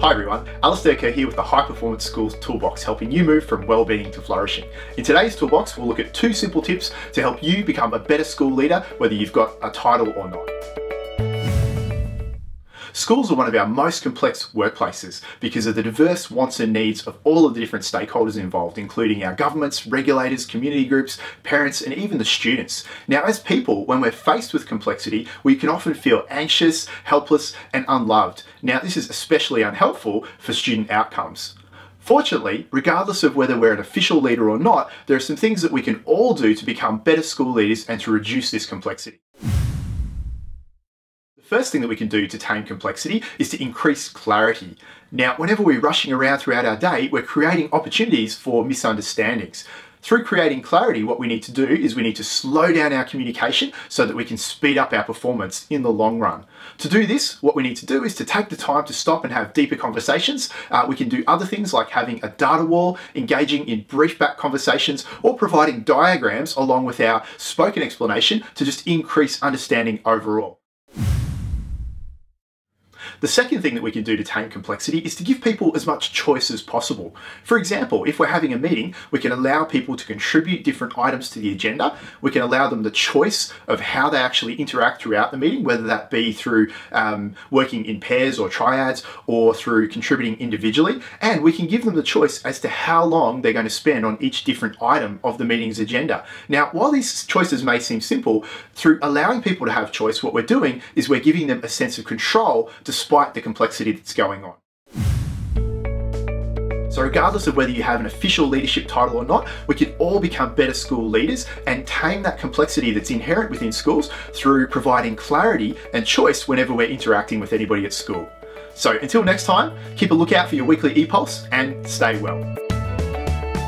Hi everyone, Alistair Kerr here with the High Performance Schools Toolbox, helping you move from well-being to flourishing. In today's toolbox, we'll look at two simple tips to help you become a better school leader, whether you've got a title or not. Schools are one of our most complex workplaces because of the diverse wants and needs of all of the different stakeholders involved, including our governments, regulators, community groups, parents, and even the students. Now, as people, when we're faced with complexity, we can often feel anxious, helpless, and unloved. Now, this is especially unhelpful for student outcomes. Fortunately, regardless of whether we're an official leader or not, there are some things that we can all do to become better school leaders and to reduce this complexity. First thing that we can do to tame complexity is to increase clarity. Now, whenever we're rushing around throughout our day, we're creating opportunities for misunderstandings. Through creating clarity, what we need to do is we need to slow down our communication so that we can speed up our performance in the long run. To do this, what we need to do is to take the time to stop and have deeper conversations. We can do other things like having a data wall, engaging in brief back conversations, or providing diagrams along with our spoken explanation to just increase understanding overall. The second thing that we can do to tame complexity is to give people as much choice as possible. For example, if we're having a meeting, we can allow people to contribute different items to the agenda. We can allow them the choice of how they actually interact throughout the meeting, whether that be through working in pairs or triads or through contributing individually. And we can give them the choice as to how long they're going to spend on each different item of the meeting's agenda. Now, while these choices may seem simple, through allowing people to have choice, what we're doing is we're giving them a sense of control despite the complexity that's going on. So regardless of whether you have an official leadership title or not, we can all become better school leaders and tame that complexity that's inherent within schools through providing clarity and choice whenever we're interacting with anybody at school. So until next time, keep a lookout for your weekly ePulse and stay well.